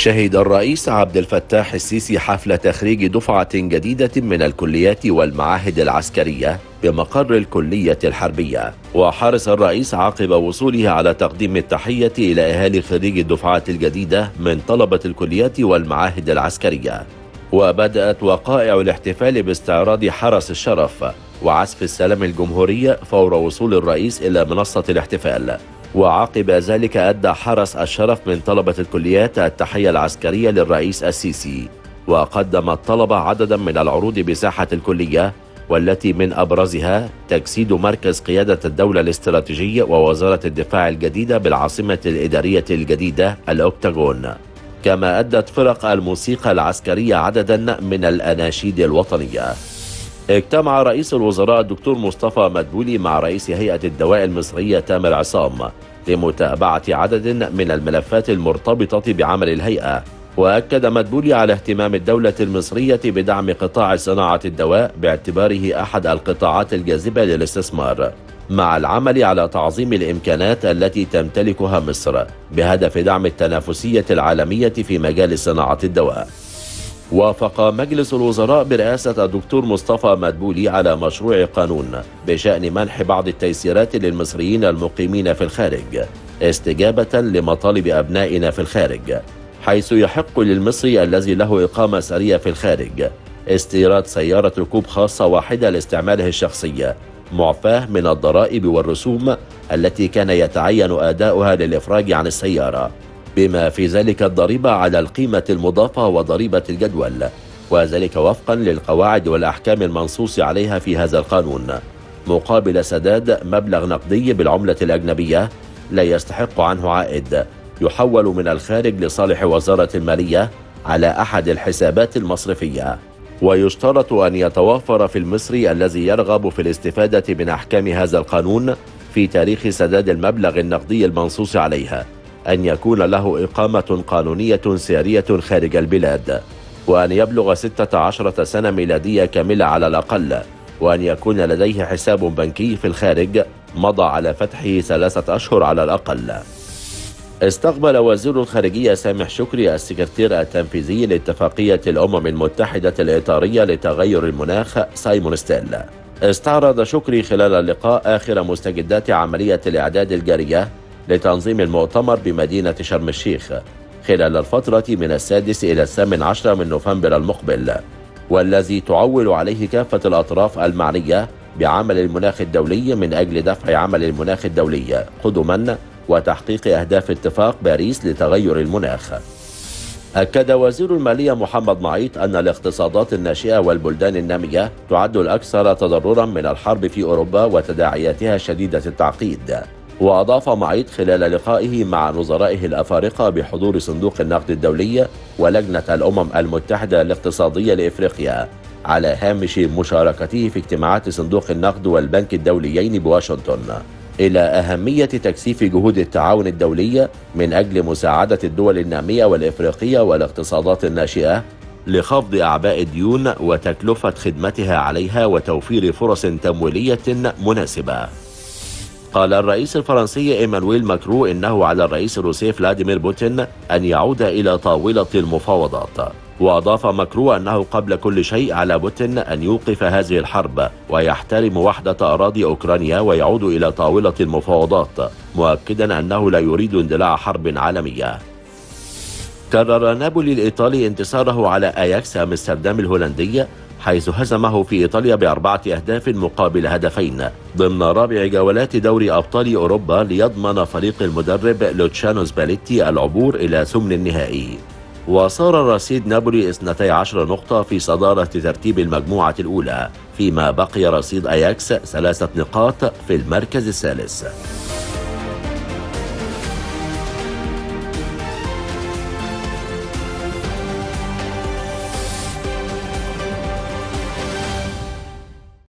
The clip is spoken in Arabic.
شهد الرئيس عبد الفتاح السيسي حفل تخريج دفعة جديدة من الكليات والمعاهد العسكرية بمقر الكلية الحربية، وحرص الرئيس عقب وصوله على تقديم التحية إلى أهالي خريج الدفعات الجديدة من طلبة الكليات والمعاهد العسكرية. وبدأت وقائع الاحتفال باستعراض حرس الشرف وعزف السلام الجمهوري فور وصول الرئيس إلى منصة الاحتفال. وعقب ذلك أدى حرس الشرف من طلبة الكليات التحية العسكرية للرئيس السيسي، وقدم الطلبة عددا من العروض بساحة الكلية، والتي من أبرزها تجسيد مركز قيادة الدولة الاستراتيجية ووزارة الدفاع الجديدة بالعاصمة الإدارية الجديدة الأوكتاغون. كما أدت فرق الموسيقى العسكرية عددا من الأناشيد الوطنية. اجتمع رئيس الوزراء الدكتور مصطفى مدبولي مع رئيس هيئة الدواء المصرية تامر عصام لمتابعة عدد من الملفات المرتبطة بعمل الهيئة. وأكد مدبولي على اهتمام الدولة المصرية بدعم قطاع صناعة الدواء باعتباره أحد القطاعات الجاذبة للاستثمار، مع العمل على تعظيم الإمكانات التي تمتلكها مصر بهدف دعم التنافسية العالمية في مجال صناعة الدواء. وافق مجلس الوزراء برئاسة الدكتور مصطفى مدبولي على مشروع قانون بشأن منح بعض التيسيرات للمصريين المقيمين في الخارج استجابة لمطالب أبنائنا في الخارج، حيث يحق للمصري الذي له إقامة سارية في الخارج استيراد سيارة ركوب خاصة واحدة لاستعماله الشخصي، معفاه من الضرائب والرسوم التي كان يتعين أداؤها للإفراج عن السيارة، بما في ذلك الضريبة على القيمة المضافة وضريبة الجدول، وذلك وفقا للقواعد والأحكام المنصوص عليها في هذا القانون، مقابل سداد مبلغ نقدي بالعملة الأجنبية لا يستحق عنه عائد يحول من الخارج لصالح وزارة المالية على أحد الحسابات المصرفية. ويشترط أن يتوافر في المصري الذي يرغب في الاستفادة من أحكام هذا القانون في تاريخ سداد المبلغ النقدي المنصوص عليها أن يكون له إقامة قانونية سارية خارج البلاد، وأن يبلغ 16 سنة ميلادية كاملة على الأقل، وأن يكون لديه حساب بنكي في الخارج مضى على فتحه 3 أشهر على الأقل. استقبل وزير الخارجية سامح شكري السكرتير التنفيذي لاتفاقية الأمم المتحدة الإطارية لتغير المناخ سايمون ستيل. استعرض شكري خلال اللقاء آخر مستجدات عملية الإعداد الجارية لتنظيم المؤتمر بمدينة شرم الشيخ خلال الفترة من 6 إلى 18 من نوفمبر المقبل، والذي تعول عليه كافة الأطراف المعنية بعمل المناخ الدولي من أجل دفع عمل المناخ الدولي قدما وتحقيق أهداف اتفاق باريس لتغير المناخ. أكد وزير المالية محمد معيط أن الاقتصادات الناشئة والبلدان النامية تعد الأكثر تضررا من الحرب في أوروبا وتداعياتها شديدة التعقيد. وأضاف معيط خلال لقائه مع نظرائه الأفارقة بحضور صندوق النقد الدولي ولجنة الأمم المتحدة الاقتصادية لإفريقيا على هامش مشاركته في اجتماعات صندوق النقد والبنك الدوليين بواشنطن إلى أهمية تكثيف جهود التعاون الدولي من أجل مساعدة الدول النامية والإفريقية والاقتصادات الناشئة لخفض أعباء الديون وتكلفة خدمتها عليها وتوفير فرص تمويلية مناسبة. قال الرئيس الفرنسي ايمانويل ماكرون إنه على الرئيس الروسي فلاديمير بوتين أن يعود إلى طاولة المفاوضات. وأضاف ماكرون أنه قبل كل شيء على بوتين أن يوقف هذه الحرب ويحترم وحدة أراضي أوكرانيا ويعود إلى طاولة المفاوضات، مؤكدا أنه لا يريد اندلاع حرب عالمية. كرر نابولي الإيطالي انتصاره على اياكس امستردام الهولندي، حيث هزمه في إيطاليا ب4 أهداف مقابل هدفين ضمن رابع جولات دوري أبطال أوروبا، ليضمن فريق المدرب لوتشانو سباليتي العبور إلى ثمن النهائي. وصار رصيد نابولي 12 نقطة في صدارة ترتيب المجموعة الأولى، فيما بقي رصيد أياكس 3 نقاط في المركز الثالث.